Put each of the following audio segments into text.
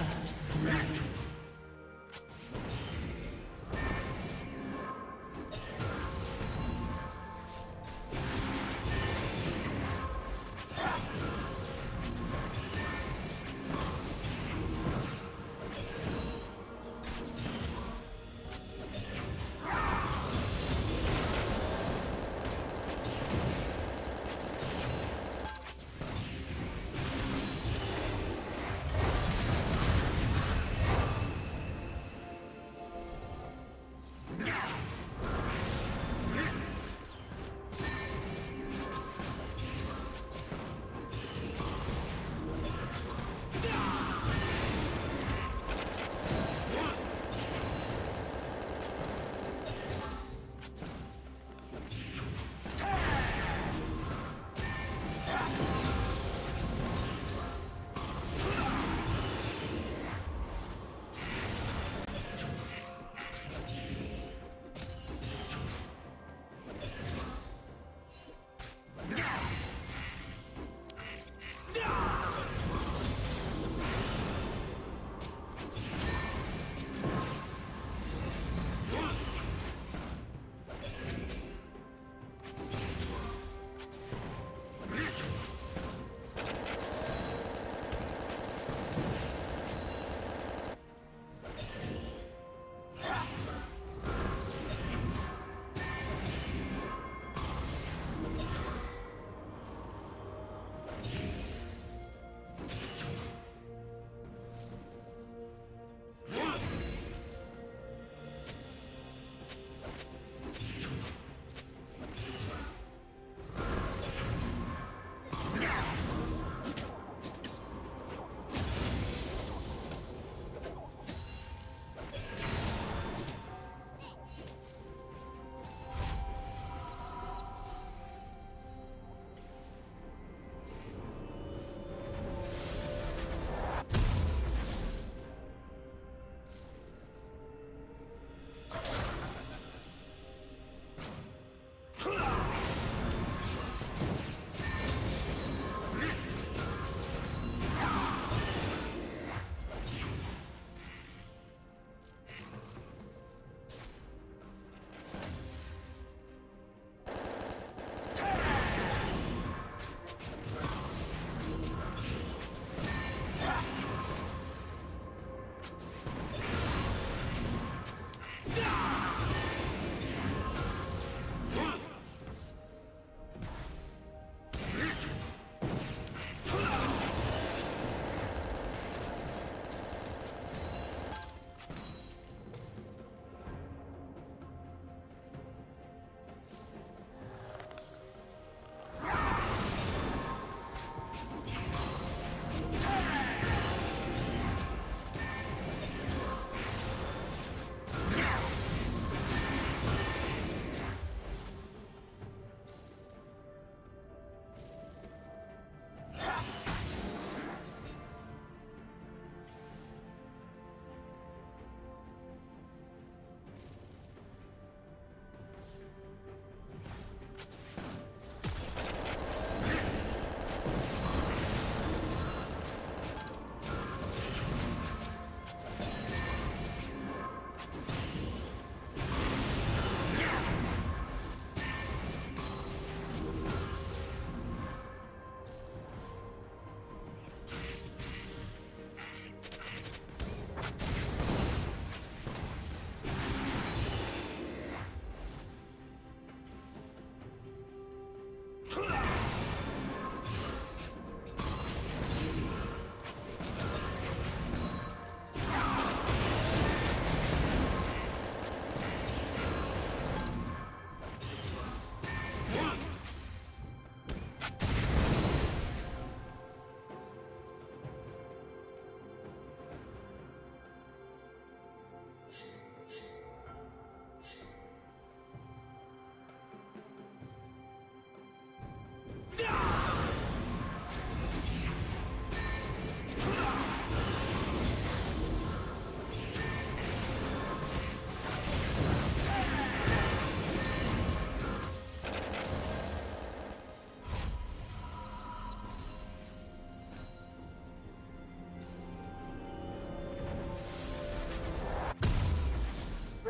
First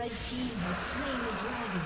Red team has slain the dragon.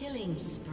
Killing spree.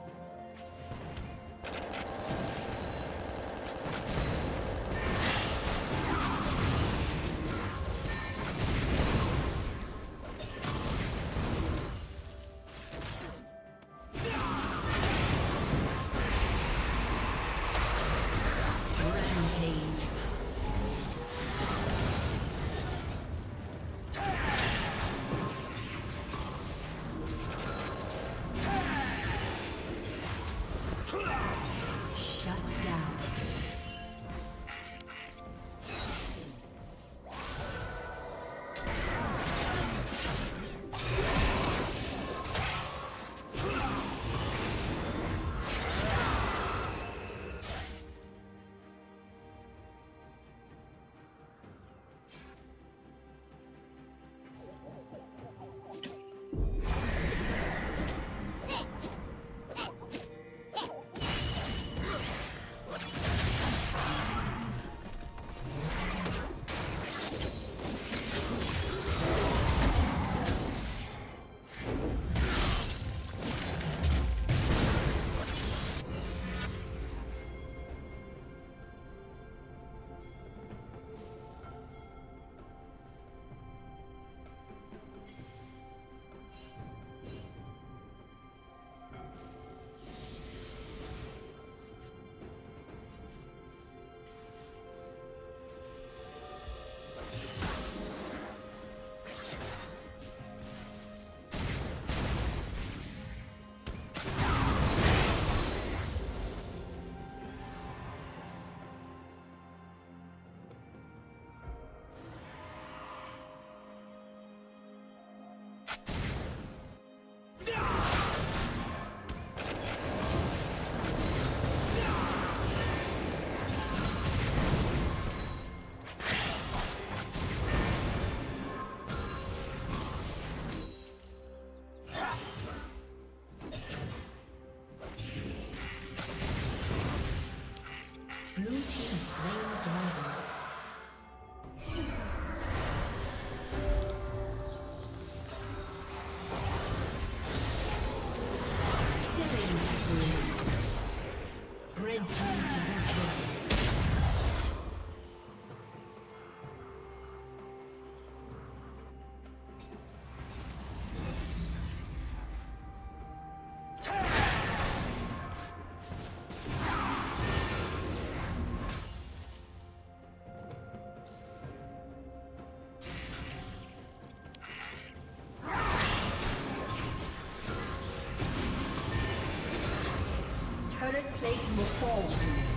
Current plate will fall soon.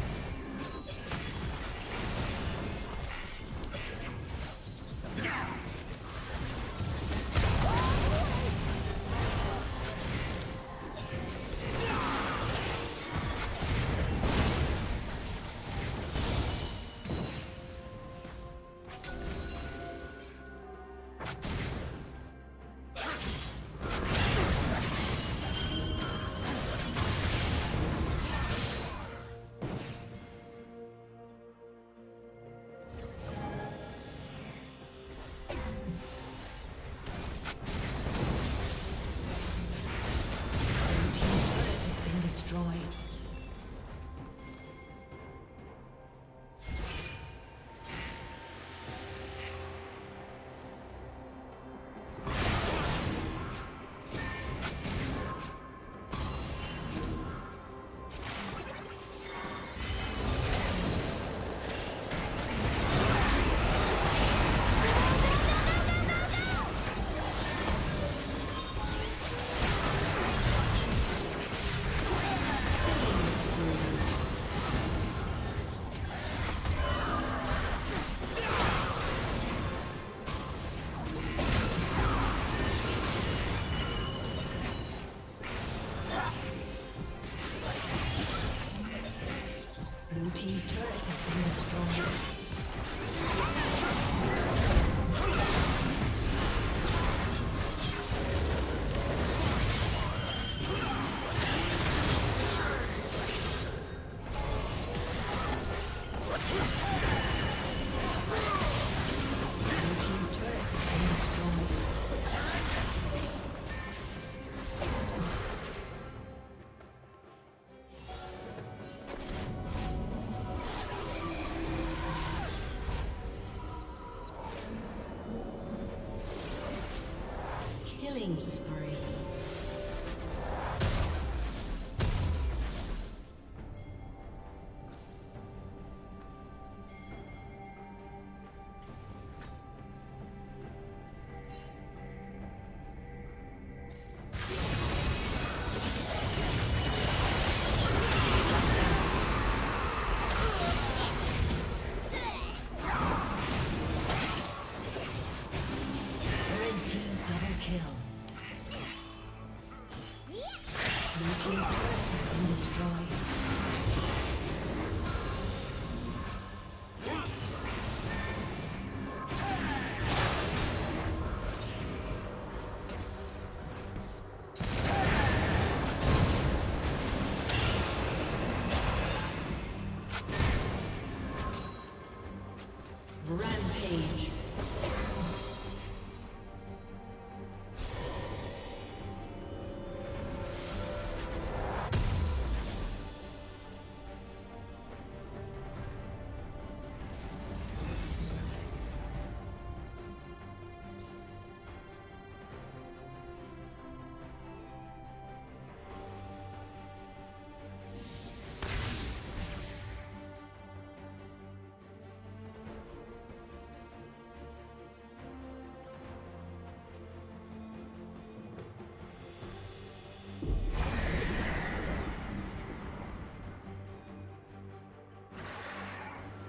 Spree.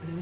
Blue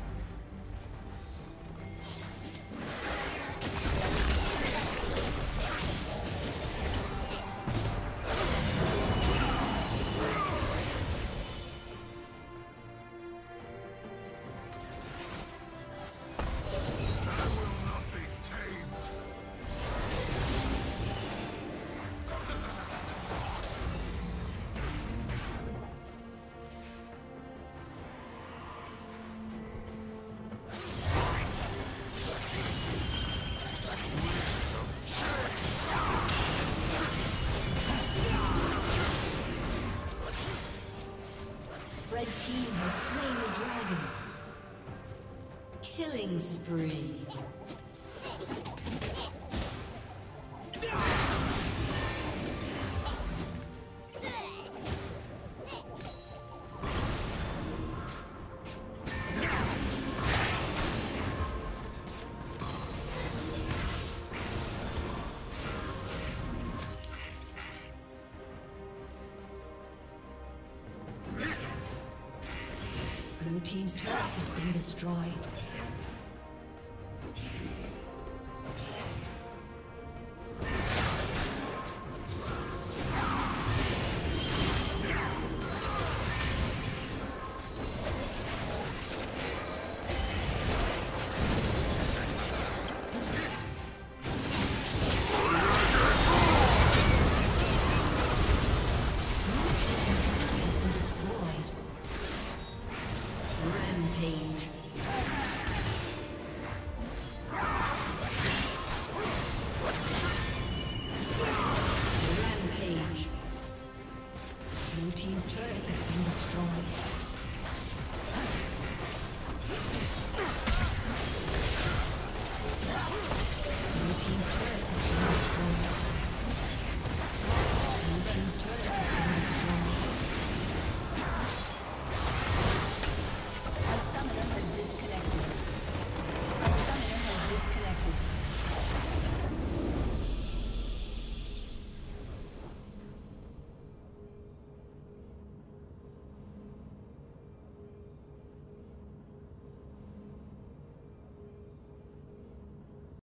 Killing spree. team's turret has been destroyed.